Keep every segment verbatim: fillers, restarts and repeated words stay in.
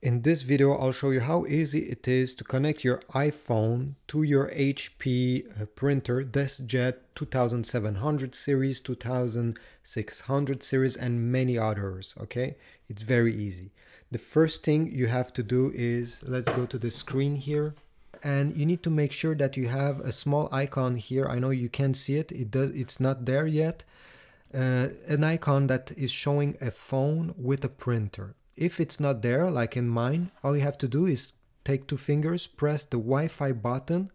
In this video, I'll show you how easy it is to connect your iPhone to your H P printer DeskJet twenty-seven hundred series, twenty-six hundred series, and many others, okay? It's very easy. The first thing you have to do is, let's go to the screen here, and you need to make sure that you have a small icon here. I know you can't see it, it does, it's not there yet. Uh, an icon that is showing a phone with a printer. If it's not there, like in mine, all you have to do is take two fingers, press the Wi-Fi button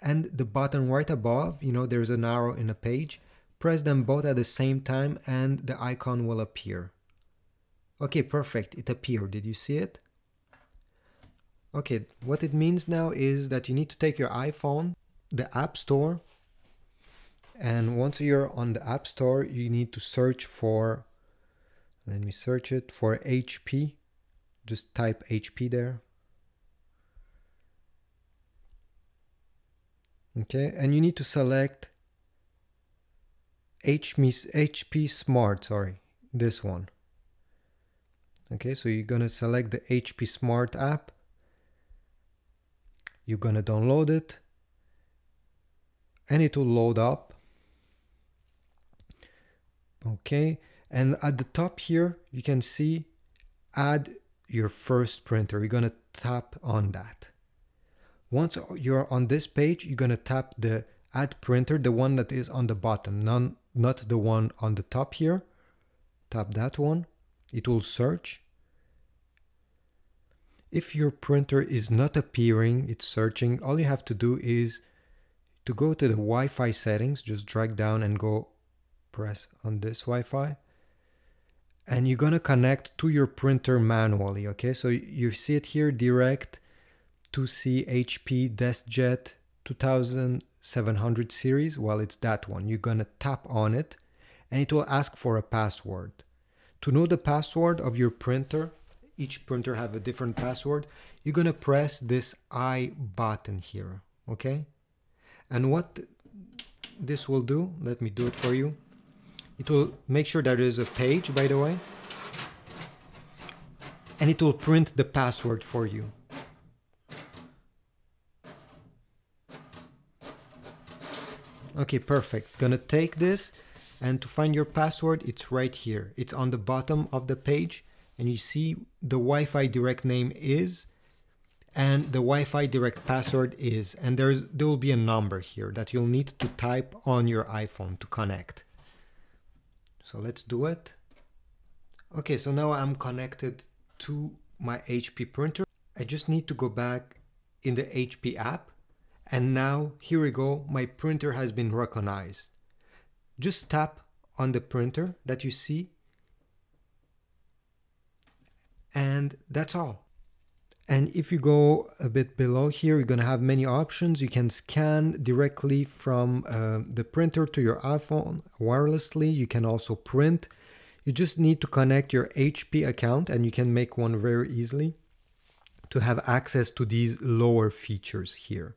and the button right above, you know, there's an arrow in a page, press them both at the same time and the icon will appear. Okay, perfect, it appeared, did you see it? Okay, what it means now is that you need to take your iPhone, the App Store, and once you're on the App Store, you need to search for Let me search it for H P. Just type H P there. Okay, and you need to select H P Smart, sorry, this one. Okay, so you're gonna select the H P Smart app. You're gonna download it. And it will load up. Okay. And at the top here, you can see add your first printer. You're gonna tap on that. Once you're on this page, you're gonna tap the add printer, the one that is on the bottom, none, not the one on the top here. Tap that one, it will search. If your printer is not appearing, it's searching, all you have to do is to go to the Wi-Fi settings, just drag down and go press on this Wi-Fi. And you're gonna connect to your printer manually, okay? So you see it here, direct to H P DeskJet twenty-seven hundred series. Well, it's that one. You're gonna tap on it and it will ask for a password. To know the password of your printer, each printer have a different password, you're gonna press this I button here, okay? And what this will do, let me do it for you. It will make sure there is a page, by the way, and it will print the password for you. Okay, perfect. Gonna take this, and to find your password, it's right here. It's on the bottom of the page, and you see the Wi-Fi direct name is, and the Wi-Fi direct password is, and there's, there will be a number here that you'll need to type on your iPhone to connect. So let's do it. Okay, so now I'm connected to my H P printer. I just need to go back in the H P app. And now, here we go, my printer has been recognized. Just tap on the printer that you see. And that's all. And if you go a bit below here, you're gonna have many options. You can scan directly from uh, the printer to your iPhone wirelessly. You can also print. You just need to connect your H P account, and you can make one very easily to have access to these lower features here.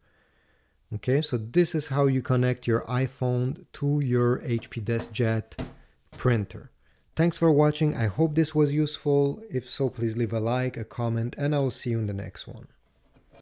Okay, so this is how you connect your iPhone to your H P DeskJet printer. Thanks for watching. I hope this was useful. If so, please leave a like, a comment, and I will see you in the next one.